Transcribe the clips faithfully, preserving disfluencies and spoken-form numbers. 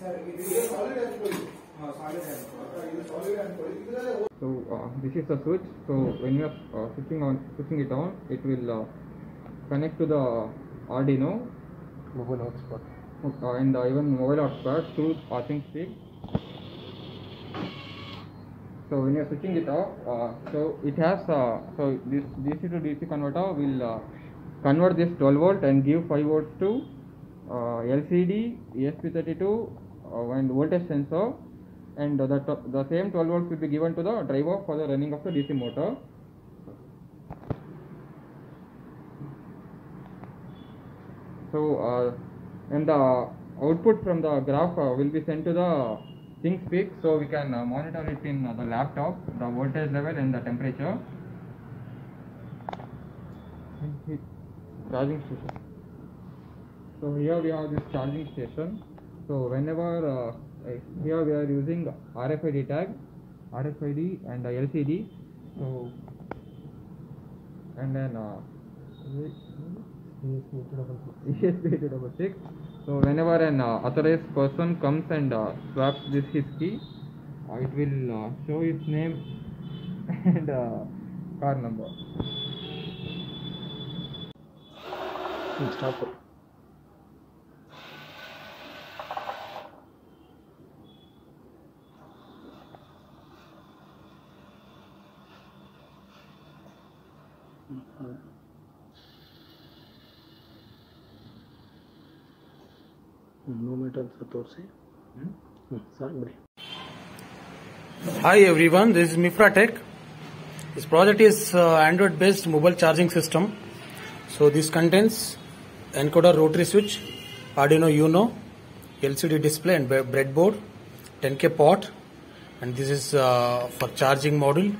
So uh, this is the switch. So when you are uh, switching on, switching it on, it will uh, connect to the Arduino mobile hotspot uh, and uh, even mobile hotspot through uh, ThingSpeak. So when you are switching it off, uh, so it has uh, so this D C to D C converter will uh, convert this twelve volt and give five volts to uh, L C D, E S P thirty-two uh, and voltage sensor, and uh, the, the same twelve volts will be given to the driver for the running of the D C motor. So uh, and the output from the graph uh, will be sent to the ThingSpeak, so we can uh, monitor it in uh, the laptop, the voltage level and the temperature. Charging station. So here we have this charging station. So whenever uh, here we are using R F I D tag, R F I D and uh, L C D. So and then uh, E S P two sixty-six. So whenever an uh, authorized person comes and uh, swaps this his key, uh, it will uh, show his name and uh, car number. Stop. Mm-hmm. Hi everyone, this is mifratech. This project is uh, Android based mobile charging system. So this contains encoder, rotary switch, Arduino Uno, L C D display and breadboard, ten K port, and this is uh, for charging module.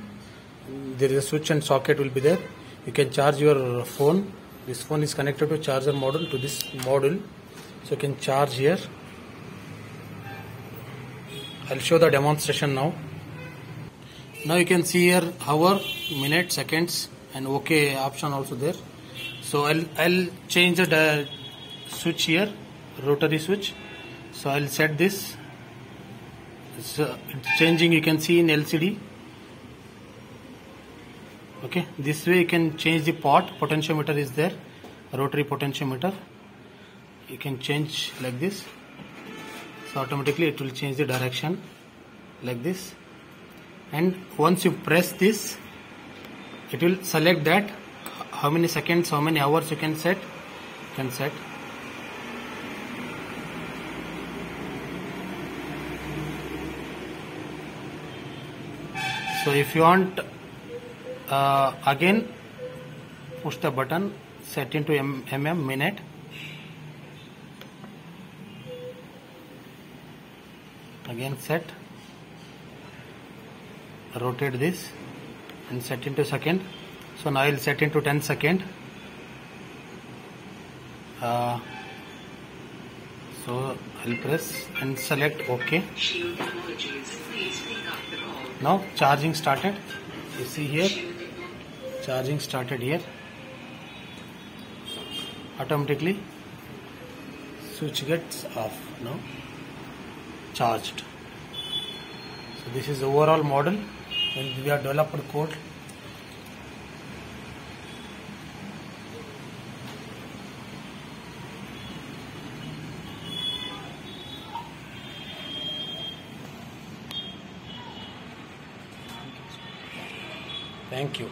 There is a switch and socket will be there. You can charge your phone. This phone is connected to charger module, to this module, so you can charge here. I'll show the demonstration now. Now you can see here hour, minute, seconds and OK option also there. So I'll, I'll change the switch here, rotary switch. So I'll set this. It's, uh, it's changing, you can see in L C D. Okay, this way you can change the pot. Potentiometer is there, rotary potentiometer. You can change like this. So automatically it will change the direction like this. And once you press this, it will select that. How many seconds, how many hours you can set, you can set. So if you want, uh, again push the button, set into mm, minute. Again set, rotate this and set into second. So now I will set into ten second. Uh, so I will press and select OK. Now charging started. You see here, charging started here. Automatically switch gets off now. Charged. So this is overall model and we have developed code. Thank you.